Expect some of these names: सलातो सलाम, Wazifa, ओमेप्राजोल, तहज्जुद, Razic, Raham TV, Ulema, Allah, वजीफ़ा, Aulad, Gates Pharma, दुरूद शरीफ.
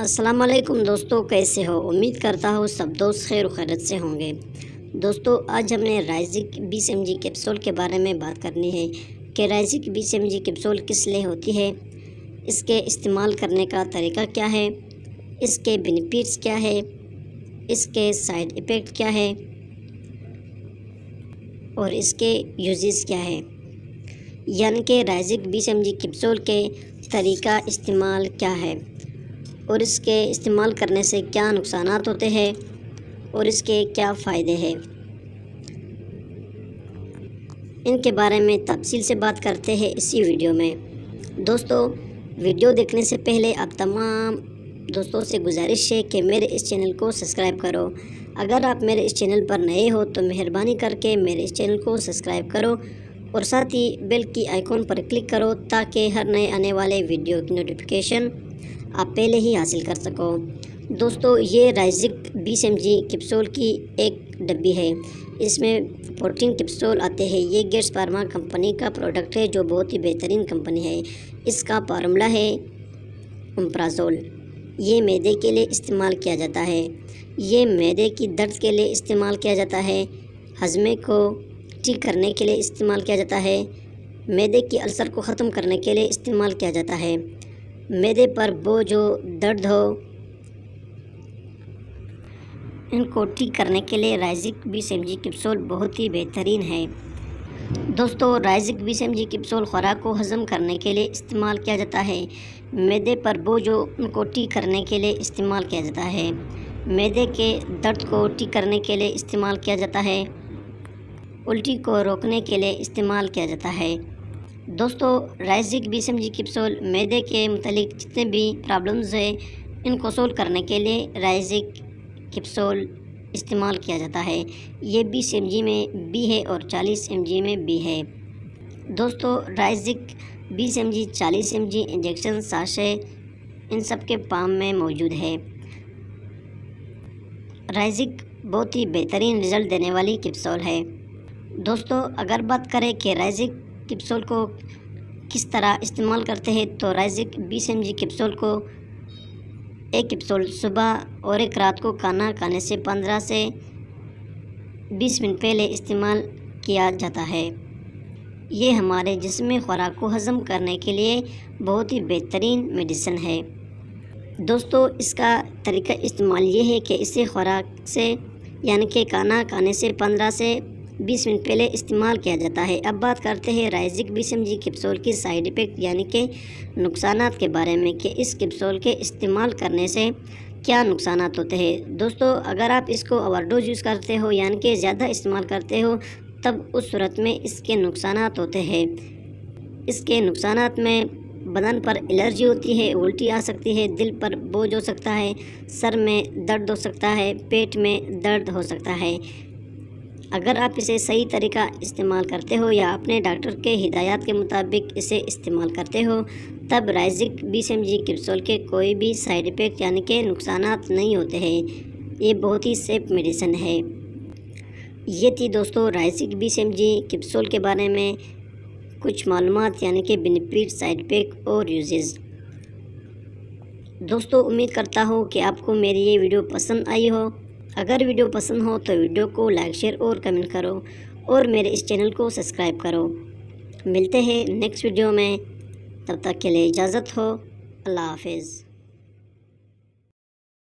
अस्सलामुअलैकुम दोस्तों, कैसे हो? उम्मीद करता हूँ सब दोस्त खैर खैरत से होंगे। दोस्तों आज हमने राइजिक 20 mg कैप्सूल के बारे में बात करनी है कि राइजिक 20 mg कैप्सूल किस लिए होती है, इसके इस्तेमाल करने का तरीका क्या है, इसके बेनिफिट्स क्या है, इसके साइड इफ़ेक्ट क्या है और इसके यूजेस क्या है, यानी कि राइजिक 20 mg कैप्सूल के तरीका इस्तेमाल क्या है और इसके इस्तेमाल करने से क्या नुकसान होते हैं और इसके क्या फ़ायदे हैं। इनके बारे में तफसील से बात करते हैं इसी वीडियो में। दोस्तों वीडियो देखने से पहले आप तमाम दोस्तों से गुजारिश है कि मेरे इस चैनल को सब्सक्राइब करो। अगर आप मेरे इस चैनल पर नए हो तो मेहरबानी करके मेरे इस चैनल को सब्सक्राइब करो और साथ ही बेल की आइकॉन पर क्लिक करो ताकि हर नए आने वाले वीडियो की नोटिफिकेशन आप पहले ही हासिल कर सको। दोस्तों ये राइजिक 20 mg कैप्सूल की एक डब्बी है, इसमें 14 कैप्सूल आते हैं। ये गेट्स फार्मा कंपनी का प्रोडक्ट है जो बहुत ही बेहतरीन कंपनी है। इसका फार्मूला है ओमेप्राजोल। ये मैदे के लिए इस्तेमाल किया जाता है। ये मैदे की दर्द के लिए इस्तेमाल किया जाता है, हजमे को ठीक करने के लिए इस्तेमाल किया जाता है, मैदे की अल्सर को ख़त्म करने के लिए इस्तेमाल किया जाता है, मैदे पर बोझ हो, दर्द हो, इनको ठीक करने के लिए राइजिक 20 mg कैप्सूल बहुत ही बेहतरीन है। दोस्तों राइजिक 20 mg कैप्सूल खुराक को हज़म करने के लिए इस्तेमाल किया जाता है। मैदे पर बोझ हो, उनको ठीक करने के लिए इस्तेमाल किया जाता है, मैदे के दर्द को ठीक करने के लिए इस्तेमाल किया जाता है, उल्टी को रोकने के लिए इस्तेमाल किया जाता है। दोस्तों राइजिक 20 mg कैप्सूल मैदे के मुतालिक जितने भी प्रॉब्लम्स हैं इनको सोल्व करने के लिए राइजिक कैप्सूल इस्तेमाल किया जाता है। ये 20 mg में बी है और 40 mg में बी है। दोस्तों राइजिक 20 mg 40 mg इंजेक्शन साशे इन सब के पाम में मौजूद है। राइजिक बहुत ही बेहतरीन रिज़ल्ट देने वाली कैप्सूल है। दोस्तों अगर बात करें कि राइजिक कैप्सूल को किस तरह इस्तेमाल करते हैं तो राइजिक 20 mg कैप्सूल को एक कैप्सूल सुबह और एक रात को खाना खाने से 15 से 20 मिनट पहले इस्तेमाल किया जाता है। ये हमारे जिस्म खुराक को हज़म करने के लिए बहुत ही बेहतरीन मेडिसिन है। दोस्तों इसका तरीका इस्तेमाल ये है कि इसे खुराक से यानी कि खाना खाने से 15 से 20 मिनट पहले इस्तेमाल किया जाता है। अब बात करते हैं राइजिक 20 mg कैप्सूल की साइड इफ़ेक्ट यानी कि नुकसान के बारे में कि इस कैप्सूल के इस्तेमाल करने से क्या नुकसान होते हैं। दोस्तों अगर आप इसको ओवरडोज यूज़ करते हो यानी कि ज़्यादा इस्तेमाल करते हो तब उस सूरत में इसके नुकसान होते हैं। इसके नुकसान में बदन पर एलर्जी होती है, उल्टी आ सकती है, दिल पर बोझ हो सकता है, सर में दर्द हो सकता है, पेट में दर्द हो सकता है। अगर आप इसे सही तरीका इस्तेमाल करते हो या अपने डॉक्टर के हिदायत के मुताबिक इसे इस्तेमाल करते हो तब राइजिक 20 mg कैप्सूल के कोई भी साइड इफ़ेक्ट यानी कि नुकसान नहीं होते हैं। ये बहुत ही सेफ मेडिसिन है। ये थी दोस्तों राइजिक 20 mg कैप्सूल के बारे में कुछ मालूमात यानी कि बेनिफिट, साइड इफ़ेक्ट और यूजेस। दोस्तों उम्मीद करता हूँ कि आपको मेरी ये वीडियो पसंद आई हो। अगर वीडियो पसंद हो तो वीडियो को लाइक, शेयर और कमेंट करो और मेरे इस चैनल को सब्सक्राइब करो। मिलते हैं नेक्स्ट वीडियो में, तब तक के लिए इजाज़त हो। अल्लाह हाफिज़।